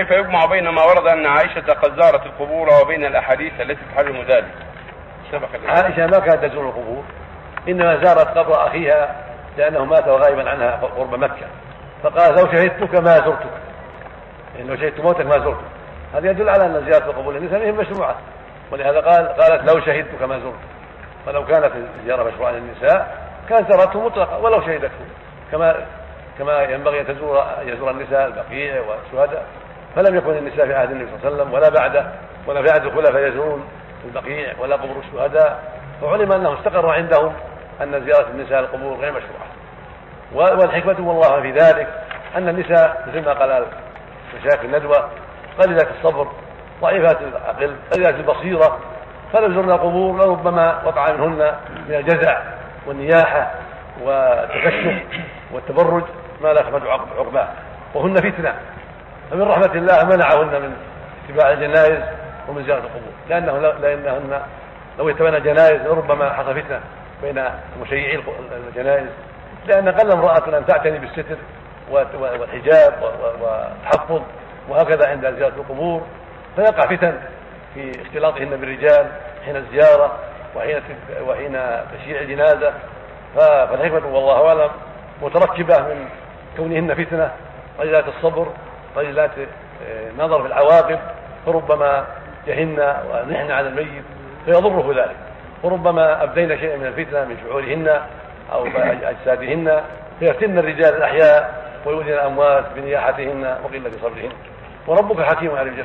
كيف يجمع بين ما ورد ان عائشه قد زارت القبور وبين الاحاديث التي تحرم ذلك؟ عائشه ما كانت تزور القبور، انما زارت قبر اخيها لانه مات غائبا عنها قرب مكه، فقال لو شهدتك ما زرتك، يعني لو شهدت موتك ما زرتك. هذا يدل على ان زياره القبور للنساء مشروعه، ولهذا قالت لو شهدتك ما زرتك. ولو كانت الزياره مشروعه للنساء كانت زارته مطلقه ولو شهدته، كما ينبغي ان يزور النساء البقيع والشهداء، فلم يكن النساء في عهد النبي صلى الله عليه وسلم ولا بعده ولا في عهد الخلفاء يزورون البقيع ولا قبور الشهداء، فعلم انه استقر عندهم ان زياره النساء القبور غير مشروعه. والحكمه والله في ذلك ان النساء مثل ما قال مشايخ الندوه قليلات الصبر ضعيفات العقل قليلات البصيره، فلو زرنا القبور لربما وقع منهن من الجزع والنياحه والتكشف والتبرج ما لا يخفى عقباه، وهن فتنه، فمن رحمه الله منعهن من اتباع الجنائز ومن زياره القبور، لانهن لو اتبعن جنائز ربما حصل فتنه بين مشيعي الجنائز، لان قل امراه ان تعتني بالستر والحجاب والتحفظ وهكذا عند زياره القبور، فيقع فتن في اختلاطهن بالرجال حين الزياره وحين تشييع الجنازه. فالحكمه والله اعلم متركبه من كونهن فتنه قليلات الصبر قليلات نظر في العواقب، فربما جهلن ونحن على الميت فيضره ذلك، وربما ابدين شيئا من الفتنه من شعورهن او اجسادهن فيفتن الرجال الاحياء ويؤذن الاموات بنياحتهن وقله بصبرهن، وربك حكيم على الجنة.